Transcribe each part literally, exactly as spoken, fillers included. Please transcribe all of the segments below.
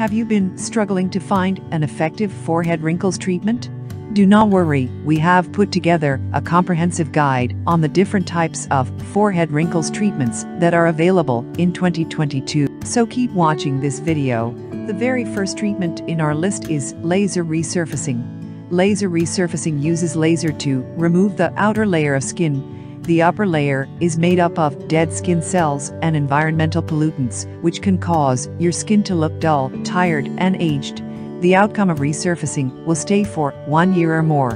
Have you been struggling to find an effective forehead wrinkles treatment? Do not worry, we have put together a comprehensive guide on the different types of forehead wrinkles treatments that are available in twenty twenty-two, so keep watching this video. The very first treatment in our list is laser resurfacing. Laser resurfacing uses laser to remove the outer layer of skin. The upper layer is made up of dead skin cells and environmental pollutants, which can cause your skin to look dull, tired, and aged. The outcome of resurfacing will stay for one year or more.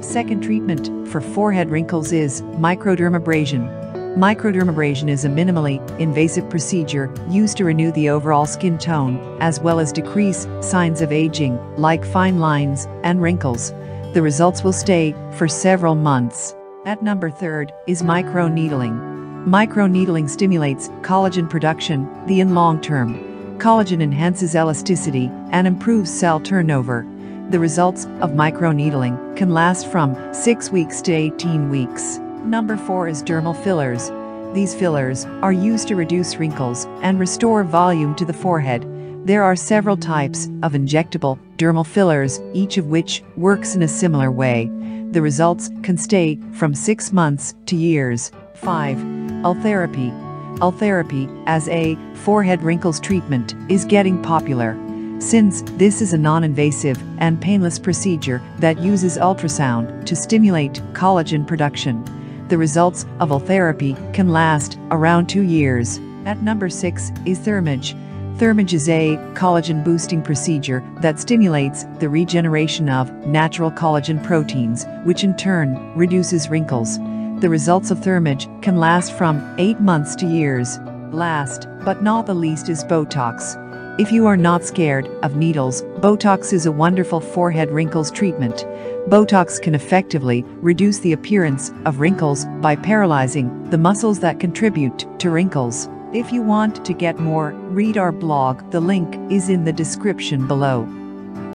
Second treatment for forehead wrinkles is microdermabrasion. Microdermabrasion is a minimally invasive procedure used to renew the overall skin tone, as well as decrease signs of aging, like fine lines and wrinkles. The results will stay for several months. At number third is microneedling. Microneedling stimulates collagen production, the in long term. Collagen enhances elasticity and improves cell turnover. The results of microneedling can last from six weeks to eighteen weeks. Number four is dermal fillers. These fillers are used to reduce wrinkles and restore volume to the forehead. There are several types of injectable dermal fillers, each of which works in a similar way. The results can stay from six months to years. Five. Ultherapy. Ultherapy, as a forehead wrinkles treatment, is getting popular. Since this is a non-invasive and painless procedure that uses ultrasound to stimulate collagen production, the results of ultherapy can last around two years. At number six is Thermage. Thermage is a collagen-boosting procedure that stimulates the regeneration of natural collagen proteins, which in turn reduces wrinkles. The results of Thermage can last from eight months to years. Last, but not the least is Botox. If you are not scared of needles, Botox is a wonderful forehead wrinkles treatment. Botox can effectively reduce the appearance of wrinkles by paralyzing the muscles that contribute to wrinkles. If you want to get more, read our blog. The link is in the description below.